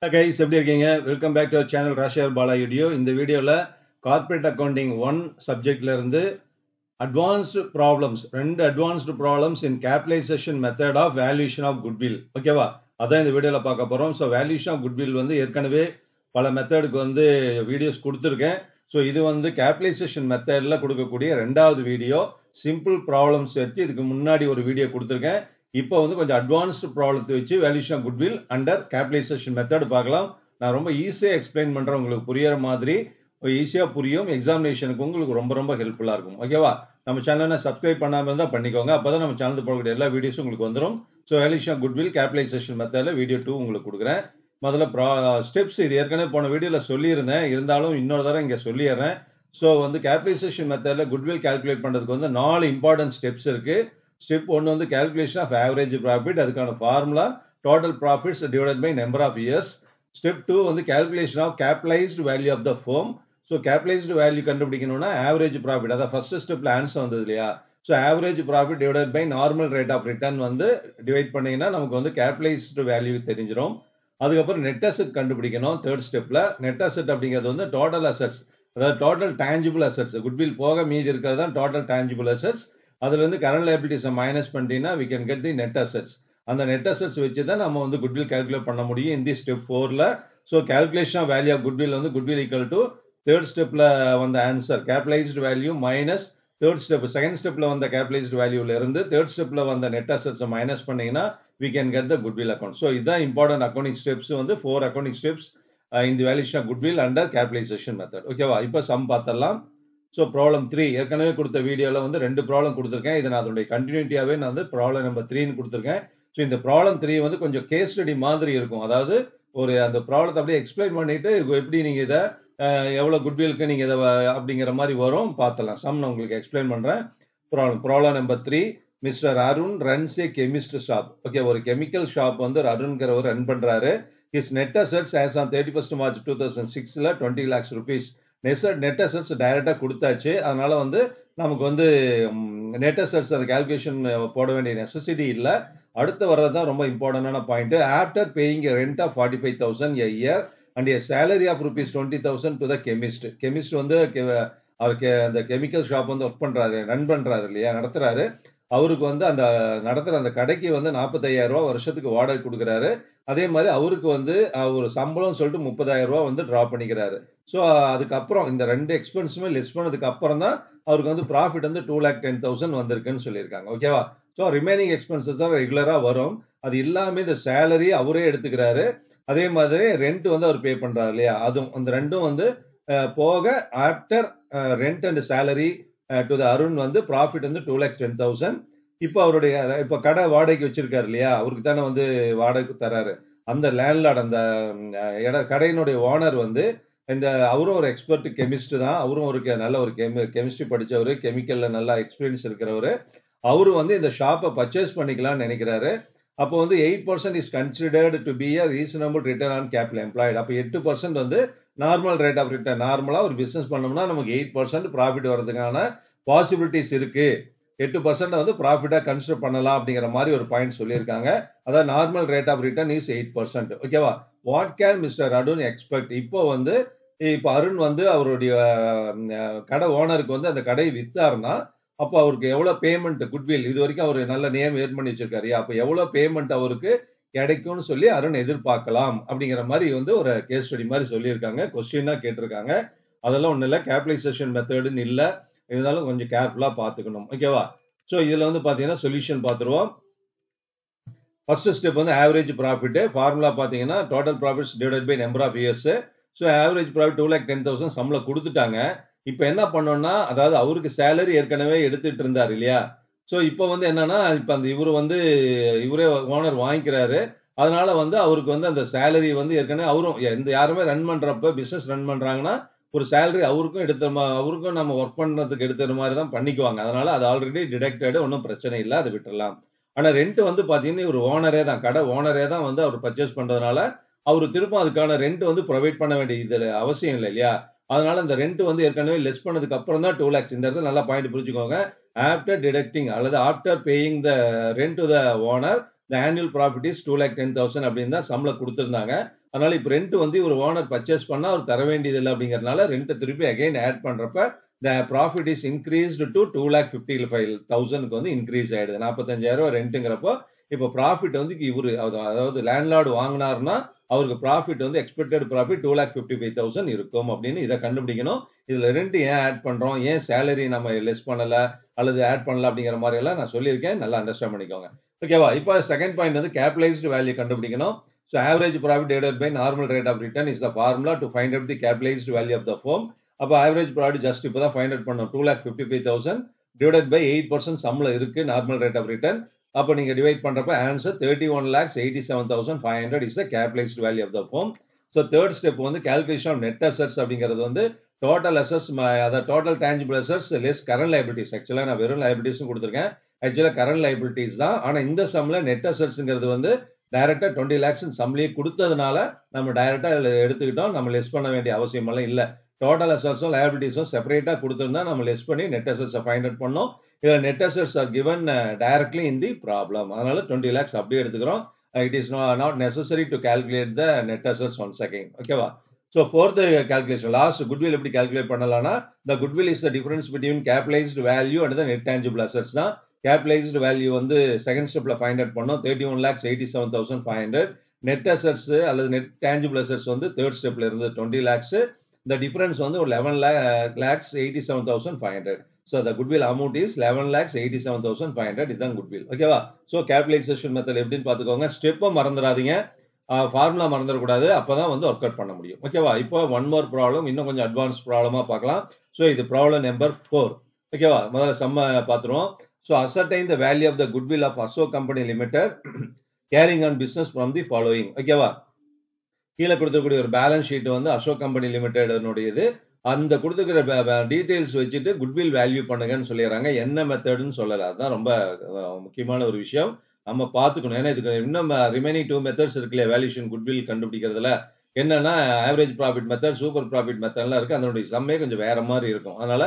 Guys, welcome back to our channel Rajasekar Bala Edu. In the video, corporate accounting one subject advanced problems. Two advanced problems in capitalization method of valuation of goodwill. Okay, va. That's the video la. So valuation of goodwill vandhu erkanave pala method videos kuduthirken. So this vandhu capitalization method la kudukakoodiya rendavathu video simple problems vechi idhukku munnadi oru video kuduthirken. Now, we have advanced problem valuation of goodwill under capitalization method. I will easily explain it to you. Subscribe to our channel. So, valuation of goodwill capitalization method video 2. Steps in video. So, capitalization method goodwill calculate 4 important steps. Step 1 on the calculation of average profit, that kind of formula, total profits divided by number of years. Step 2 on the calculation of capitalized value of the firm. So capitalized value கண்டுபிடிக்கணும்னா average profit, that first step la answer vandhadhu illaya. So average profit divided by normal rate of return வந்து divide பண்ணீங்கன்னா நமக்கு வந்து capitalized value தெரிஞ்சிரும். அதுக்கு அப்புறம் net asset கண்டுபிடிக்கணும் third step la. Net asset அப்படிங்கிறது வந்து total assets, அதாவது total tangible assets, goodwill போக மீதி இருக்கிறது தான் total tangible assets. Other than the current liabilities minus pandina, we can get the net assets. And the net assets which then amount the goodwill calculate panamudi in this step 4 la. So calculation of value of goodwill on the goodwill equal to third step la on the answer. Capitalized value minus third step, second step la on the capitalized value lerund, third step la on the net assets minus pandina, we can get the goodwill account. So these are important accounting steps on the 4 accounting steps in the valuation of goodwill under capitalization method. Okay, now sum paathalam. So problem 3 erkanave kudutha video la vandu rendu problem kuduthirken idu na adoda continuity ave na vandu problem number 3 nu kuduthirken. So indha problem 3 vandu konja case study maadhiri irukum, adhaadu oru andha problem tha apdi explain pannittu eppadi neenga idha evlo goodwill ku neenga idha abdingra mari varum paathalam. Sum na ungalku explain pandren. Problem number 3, Mr. Arun runs a chemistry shop. Okay, oru chemical shop vandu Arun karavar run pandraru. His net assets as on 31st March 2006 la 20 lakhs rupees. Net assets directly கொடுத்தாச்சு, அதனால வந்து நமக்கு வந்து net assets அந்த calculation போட வேண்டிய necessity இல்ல. அடுத்து வரது தான் ரொம்ப இம்பார்ட்டன்டான point. After paying a rent of 45,000 a year and a salary of rupees 20,000 to the chemist. Chemist வந்து அவருக்கு அந்த கெமிக்கல் ஷாப் வந்து வர்க் பண்றாரு, ரன் பண்றாரு இல்லையா, நடத்துறாரு. அவருக்கு வந்து அந்த நடத்துற அந்த கடைக்கு வந்து 45,000 ரூபாய் வருஷத்துக்கு வாடகை கொடுக்கறாரு. அதே மாதிரி அவருக்கு வந்து ஒரு சம்பளம் சொல்லிட்டு 30,000 ரூபாய் வந்து டிரா பண்ணிக்கிறாரு. சோ அதுக்கு அப்புறம் இந்த ரெண்டு எக்ஸ்பென்ஸுமே லெஸ் பண்ணதுக்கு அப்புறம் தான் அவருக்கு வந்து ப்ராஃபிட் வந்து 2,10,000 வந்திருக்குன்னு சொல்லிருக்காங்க. ஓகேவா? சோ ரிமைனிங் எக்ஸ்பென்சஸ் தான் ரெகுலரா வரும். அது இல்லாம இந்த salary அவரே எடுத்துக்கிறாரு. அதே மாதிரி rent வந்து அவர் பே பண்றாரு இல்லையா? அதுவும் அந்த ரெண்டும் வந்து போக after rent and salary to the Arun வந்து profit வந்து 2,10,000. இப்போ அவருடைய இப்போ கடை வாடகைக்கு வச்சிருக்காரு இல்லையா, அவருக்கு தான வந்து வாடகை தராரு. அந்த லேண்ட்லார்ட் அந்த கடையினுடைய ஓனர் வந்து இந்த அவரும் ஒரு எக்ஸ்பர்ட் கெமிஸ்ட் தான், அவரும் ஒரு நல்ல ஒரு கெமிஸ்ட்ரி படிச்சவரு, கெமிக்கல்ல நல்ல எக்ஸ்பீரியன்ஸ் இருக்கிறவரு. அவரு வந்து இந்த ஷாப்பை பர்ச்சேஸ் பண்ணிக்கலாம்னு நினைக்கிறாரு. அப்போ வந்து 8% is considered to be a reasonable return on capital employed. அப்போ 8% வந்து நார்மல் ரேட் ஆஃப் ரிட்டர்ன். நார்மலா ஒரு பிசினஸ் பண்ணோம்னா நமக்கு 8% ப்ராஃபிட் வரதுக்கான பாசிபிலிட்டிஸ் இருக்கு. 8% வந்து ப்ராஃபிட்டா கன்சிடர் பண்ணலாம் அப்படிங்கிற மாதிரி ஒரு பாயிண்ட் சொல்லியிருக்காங்க. அதாவது normal rate of return is 8%. ஓகேவா? What can mister Arun expect? இப்போ அருண் வந்து அவருடைய கடை ஓனருக்கு வந்து அந்த கடையை வித்தாருன்னா அப்போ அவருக்கு எவ்வளவு பேமெண்ட் குட்வில் இது வரைக்கும் அவர் நல்ல நேம் ஏர்ன் பண்ணி வச்சிருக்காரு, அப்போ எவ்வளவு பேமெண்ட் அவருக்கு கிடைக்கும்னு சொல்லி அருண் எதிர்பார்க்கலாம் அப்படிங்கிற மாதிரி வந்து ஒரு கேஸ் ஸ்டடி மாதிரி சொல்லியிருக்காங்க. கொஸ்டினா கேட்டிருக்காங்க. அதெல்லாம் ஒன்றும் இல்லை, கேபிட்டலைசேஷன் மெத்தடுன்னு இல்லை, இருந்தாலும் கொஞ்சம் கேர்ஃபுல்லா பாத்துக்கணும். ஓகேவா? சோ இதுல வந்து பாத்தீங்கன்னா சொல்யூஷன் பாத்துருவோம். ஃபர்ஸ்ட் ஸ்டெப் வந்து ஆவரேஜ் ப்ராஃபிட். ஃபார்முலா பாத்தீங்கன்னா total profits divided by number of years. So average profit 2,10,000 சம்பளம் கொடுத்துட்டாங்க. இப்போ என்ன பண்ணோம்னா, அதாவது அவருக்கு சேலரி ஏற்கனவே எடுத்துட்டு இருந்தாரு இல்லையா, சோ இப்போ வந்து என்னன்னா இப்போ அந்த இவரே ஓனர் வாங்கிக்கிறாரு. அதனால வந்து அவருக்கு வந்து அந்த சேலரி வந்து ஏற்கனவே அவரும் எந்த யாருமே ரன் பண்றப்ப பிசினஸ் ரன் பண்றாங்கன்னா ஒரு சேலரி அவருக்கும் அவருக்கும் நம்ம ஒர்க் பண்றதுக்கு எடுத்துற மாதிரி தான் பண்ணிக்குவாங்க. அதனால அது ஆல்ரெடி டிடெக்டட், ஒன்றும் பிரச்சனை இல்லை, அதை விட்டுடலாம். ஆனா ரெண்ட் வந்து பாத்தீங்கன்னா இவர் ஓனரே தான், கடை ஓனரே தான் வந்து அவர் பர்ச்சேஸ் பண்றதுனால அவரு திரும்ப அதுக்கான ரெண்ட் வந்து ப்ரொவைட் பண்ண வேண்டிய இதுல அவசியம் இல்லை இல்லையா. அதனால அந்த ரெண்ட் வந்து ஏற்கனவே லெஸ் பண்ணதுக்கு அப்புறம் தான் 2 lakhs. இந்த இடத்துல நல்லா பாயிண்ட் புரிஞ்சுக்கோங்க. ஆஃப்டர் டிடக்டிங் அல்லது after paying the rent to the owner the annual profit is 2,10,000 அப்படினா சம்பள கொடுத்திருந்தாங்க. அதனால இப்ப ரெண்ட் வந்து ஒரு ஓனர் பர்சேஸ் பண்ணா அவர் தர வேண்டியது இல்ல அப்படிங்கறனால ரெண்ட் திருப்பி again ஆட் பண்றப்ப the profit is increased to 2,55,000 க்கு வந்து இன்கிரீஸ் ஆயிடுது. 45,000 ரெண்ட்ங்கறப்போ இப்ப profit வந்து இவரு அதாவது லேண்ட்லார்ட் வாங்குனாருன்னா அவருக்கு profit வந்து expected profit 2,55,000 இருக்கும் அப்படினு இத கண்டுபிடிக்கணும். இதுல ரெண்ட் ஏன் ஆட் பண்றோம், ஏன் salary நம்ம லெஸ் பண்ணல அல்லது ஆட் பண்ணல அப்படிங்கற மாதிரி எல்லாம் நான் சொல்லி இருக்கேன். நல்லா அண்டர்ஸ்டாண்ட் பண்ணிக்கோங்க. ஓகேவா? இப்ப செகண்ட் பாயிண்ட் வந்து capitalized value கண்டுபிடிக்கணும். So average profit divided by normal rate of return is the formula to find out the capitalized value of the firm. அப்ப average profit just இப்பதான் find out பண்ணோம். 2,55,000 divided by 8% சம்ல இருக்கு normal rate of return. அப்ப நீங்க divide பண்றப்ப answer 31,87,500 is the capitalized value of the firm. So third step வந்து calculation of net assets அப்படிங்கிறது வந்து total assets அத total tangible assets less current liabilities. actually நான் வெறும் liabilities கொடுத்திருக்கேன். actually current liabilities தான். ஆனா இந்த சம்ல net assetsங்கிறது வந்து டைரக்டா 20 lakhs சம்லயே கொடுத்ததனால நம்ம டைரக்டா எடுத்துக்கிட்டோம். நம்ம லெஸ் பண்ண வேண்டிய அவசியம் எல்லாம் இல்ல. total assets and liabilities செப்பரேட்டா கொடுத்திருந்தா நம்ம லெஸ் பண்ணி net assets ஃபைண்ட் அவுட் பண்ணோம். Here net assets are given directly in the problem. Another 20 lakhs அப்படியே எடுத்துக்கிறோம். It is not necessary to calculate the net assets once again. Okay va? So fourth calculation last goodwill எப்படி calculate பண்ணலாம்னா the goodwill is the difference between capitalized value and the net tangible assets தான். Capitalized value வந்து second stepல find out பண்ணோம். 31,87,500 net assets அல்லது net tangible assets வந்து third stepல இருந்து 20 lakhs. The difference வந்து 11,87,500. So the goodwill amount is 11,87,500 is the goodwill. Okay va? So capitalization method எப்படின்னு பாத்துக்கோங்க. Step மறந்துடாதீங்க, ஃபார்முலா மறந்துட கூடாது. அப்பதான் வந்து work out பண்ண முடியும். Okay va? இப்போ one more problem, இன்னும் கொஞ்சம் அட்வான்ஸ் ப்ராப்ளமா பார்க்கலாம். So இது problem number 4. Okay va? முதல்ல சம் பாத்துறோம். So ascertain the value of the goodwill of ASO Company Limited carrying on business from the following. Okay va? கீழ கொடுத்துக்கூடிய ஒரு பேலன்ஸ் ஷீட் வந்து ASO Company Limited உடையது. அந்த கொடுத்துக்கிற டீடைல்ஸ் வச்சுட்டு குட்வில் வேல்யூ பண்ணுங்கன்னு சொல்லிடுறாங்க. என்ன மெத்தடுன்னு சொல்லல. அதுதான் ரொம்ப முக்கியமான ஒரு விஷயம், நம்ம பார்த்துக்கணும். ஏன்னா இதுக்கு இன்னும் ரிமைனிங் 2 methods இருக்குல்ல வேல்யூஷன் குட்வில் கண்டுபிடிக்கிறதுல. என்னன்னா average profit method, super profit மெத்தட்லாம் இருக்கு. அதனுடைய சம்மே கொஞ்சம் வேற மாதிரி இருக்கும். அதனால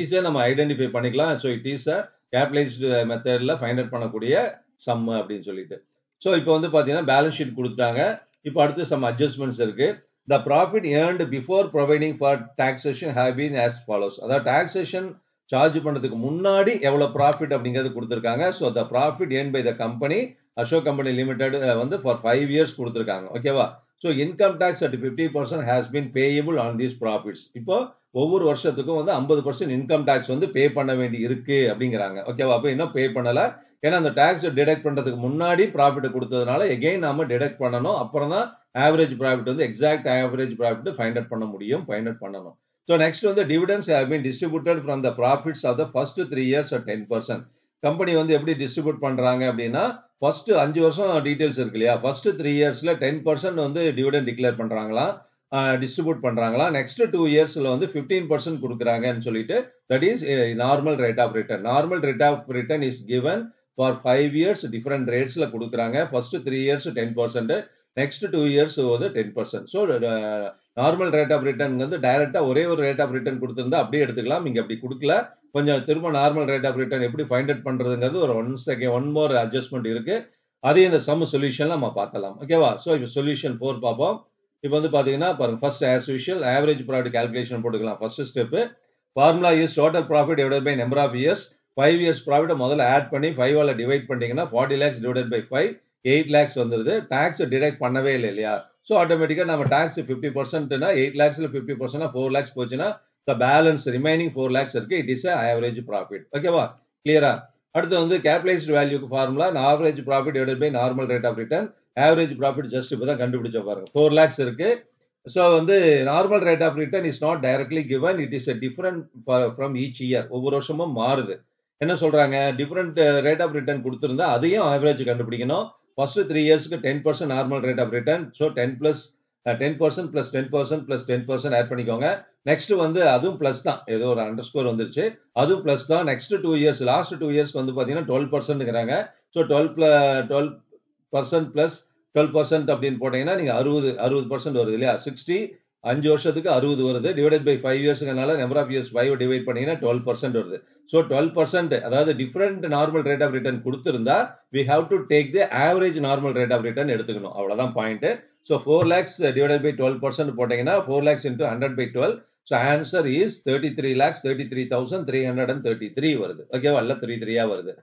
ஈஸியா நம்ம ஐடென்டிஃபை பண்ணிக்கலாம். So it is a capitalized மெத்தட்ல ஃபைண்ட் அவுட் பண்ணக்கூடிய சம் அப்படின்னு சொல்லிட்டு. ஸோ இப்போ வந்து பார்த்தீங்கன்னா பேலன்ஸ் ஷீட் கொடுத்துட்டாங்க. இப்போ அடுத்து சம் அட்ஜஸ்ட்மெண்ட்ஸ் இருக்கு. The profit earned before providing for taxation have been as follows. அதாவது taxation charge பண்றதுக்கு முன்னாடி எவ்வளவு profit அப்படிங்கிறது கொடுத்திருக்காங்க. So the profit earned by the company ASO Company Limited வந்து for 5 years கொடுத்திருக்காங்க. ஓகேவா? So income tax at 50% has been payable on these profits. இப்போ ஒவ்வொரு வருஷத்துக்கும் வந்து 50% income tax வந்து பே பண்ண வேண்டி இருக்கு அப்படிங்கறாங்க. ஓகேவா? அப்ப இன்னும் பே பண்ணல. ஏன்னா அந்த டாக்ஸ் டிடெக்ட் பண்றதுக்கு முன்னாடி ப்ராஃபிட் கொடுத்ததனால again நாம டிடெக்ட் பண்ணனும். அப்புறம் தான் average profit வந்து exact average profit find out பண்ண முடியும், find out பண்ணனும். So next வந்து dividends have been distributed from the profits of the first 3 years at 10%. Company வந்து எப்படி டிஸ்ட்ரிபியூட் பண்றாங்க அப்படினா first 5 வருஷம் டீடைல்ஸ் இருக்கு இல்லையா? first 3 yearsல 10% வந்து டிவிடெண்ட் டிக்ளேர் பண்றாங்களா, டிஸ்ட்ரிபியூட் பண்றாங்களா. next 2 yearsல வந்து 15% கொடுக்கறாங்கன்னு சொல்லிட்டு that is normal rate of return. normal rate of return is given for 5 years different ratesல கொடுக்கறாங்க. first 3 years 10%, next 2 years வந்து 10%. so normal rate of return வந்து டைரக்ட்டா ஒரே ஒரு rate of return கொடுத்திருந்தா அப்படியே எடுத்துக்கலாம். இங்க அப்படி கொடுக்கல. கொஞ்சம் திரும்ப normal rate of return எப்படி find out பண்றதுங்கிறது ஒரு one more adjustment இருக்கு. அதே இந்த சம் சொல்யூஷன் நம்ம பார்த்தலாம். ஓகேவா? சோ இப்போ சொல்யூஷன் 4 பாப்போம். இப்போ வந்து பாத்தீங்கன்னா பாருங்க, first as usual average profit calculation போட்டுக்கலாம். first step formula is total profit divided by number of years. 5 years profit முதல்ல ஆட் பண்ணி 5 ஆல டிவைட் பண்ணீங்கன்னா 40 lakhs divided by 5 8 lakhs வந்துருது. டாக்ஸ் டிடெக்ட் பண்ணவே இல்லை இல்லையா? சோ ஆட்டோமேட்டிக்கா நம்ம டாக்ஸ் 50% னா 8 lakhsல 50% னா 4 lakhs போச்சுனா the balance remaining 4 lakhs இருக்கு. it is a average profit. ஓகேவா? கிளியரா? அடுத்து வந்து capitalized value க்கு formula average profit divided by normal rate of return. average profit just இப்பதான் கண்டுபிடிச்ச பாருங்க, 4 lakhs இருக்கு. சோ வந்து normal rate of return is not directly given, it is a different from each year. ஒவ்வொரு வருஷமும் மாறுது. என்ன சொல்றாங்க? டிஃபரண்ட் ரேட் ஆஃப் ரிட்டர்ன் கொடுத்திருந்தா அதையும் ஆவரேஜ் கண்டுபிடிக்கணும். ஃபர்ஸ்ட் 3 இயர்ஸ்க்கு 10% normal rate of return. So 10% + 10% + 10% + 10% add பண்ணிக்கோங்க. நெக்ஸ்ட் வந்து அதுவும் பிளஸ் தான், ஏதோ ஒரு அண்டர்ஸ்கோர் வந்துருச்சு, அதுவும் பிளஸ் தான். நெக்ஸ்ட் 2 years லாஸ்ட் 2 yearsக்கு வந்து பார்த்தீங்கன்னா 12%ங்கிறாங்க. ஸோ 12% + 12% அப்படின்னு போட்டீங்கன்னா நீங்க 60% வருது இல்லையா? 60 5 வருஷத்துக்கு 60 வருது divided by 5 yearsங்கனால number of years 5 divide பண்ணீங்கன்னா 12% வருது so 12% அதாவது different normal rate of return கொடுத்திருந்தா we have to take the average normal rate of return எடுத்துக்கணும் அவ்வளவுதான் point so 4 lakhs divided by 12% போட்டீங்கன்னா 4 lakhs into 100 by 12 so answer is 33,33,333 வருது ஓகேவா இல்ல 33 ஆ வருது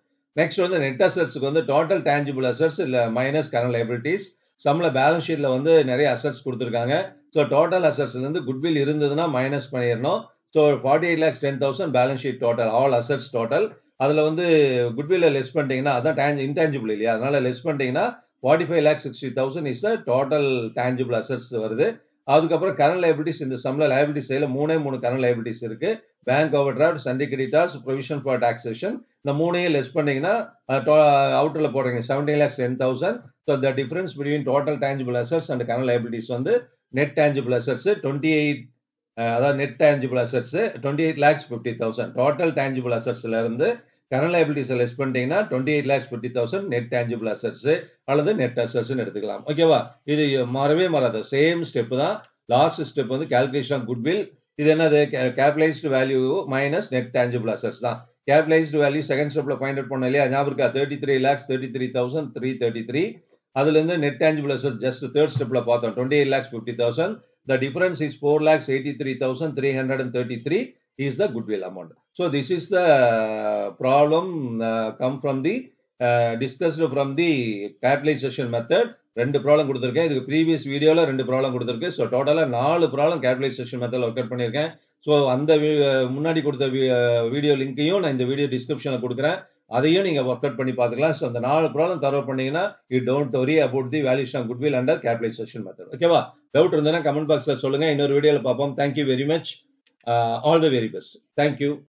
next வந்து net assets க்கு வந்து total tangible assets minus current liabilities சம்ல balance sheetல வந்து நிறைய assets கொடுத்திருக்காங்க so total assets ல இருந்து goodwill இருந்ததுனா minus பண்ணிரணும் so 48,10,000 balance sheet total all assets total அதுல வந்து goodwill less பண்ணிட்டீங்கன்னா அதான் intangible இல்லையா அதனால less பண்ணிட்டீங்கன்னா 45,60,000 is the total tangible assets வருது அதுக்கு அப்புறம் current liabilities இந்த சம்ல liabilities சைல 3 current liabilities இருக்கு bank overdraft syndicate debtors provision for taxation இந்த மூணையும் less பண்ணிட்டீங்கன்னா அவுட்டர்ல போடுறீங்க 17,10,000 so the difference between total tangible assets and current liabilities on the net tangible assets 28,50,000 total tangible assets la irundhu current liabilities less pannina 28,50,000 net tangible assets alladhu net assets nu eduthukalam okay va idu marave maradha same step da last step vandu calculation of goodwill idu enadhu capitalized value minus net tangible assets da capitalized value second step la find out பண்ணோம் இல்லையா ஞாபகம் இருக்கா 33,33,333 அதுல இருந்து net tangible assets just third step ல பார்த்தோம் 28,50,000 the difference is 4,83,333 is the goodwill amount so this is the problem come from the discussed from the capitalization method ரெண்டு problem கொடுத்திருக்கேன் இதுக்கு previous videoல ரெண்டு problem கொடுத்திருக்கு so டோட்டலா 4 problem capitalization method work out பண்ணிருக்கேன் so அந்த முன்னாடி கொடுத்த வீடியோ லிங்கையும் நான் இந்த வீடியோ டிஸ்கிரிப்ஷன்ல கொடுக்கிறேன் அதையும் நீங்க work out பண்ணி பாத்துக்கலாம் சோ அந்த 4 problem தரவு பண்ணீங்கன்னா you don't worry about the valuation of goodwill under capitalization method ஓகேவா டவுட் இருந்தா கமெண்ட் பாக்ஸ்ல சொல்லுங்க இன்னொரு வீடியோல பாப்போம் thank you very much all the very best thank you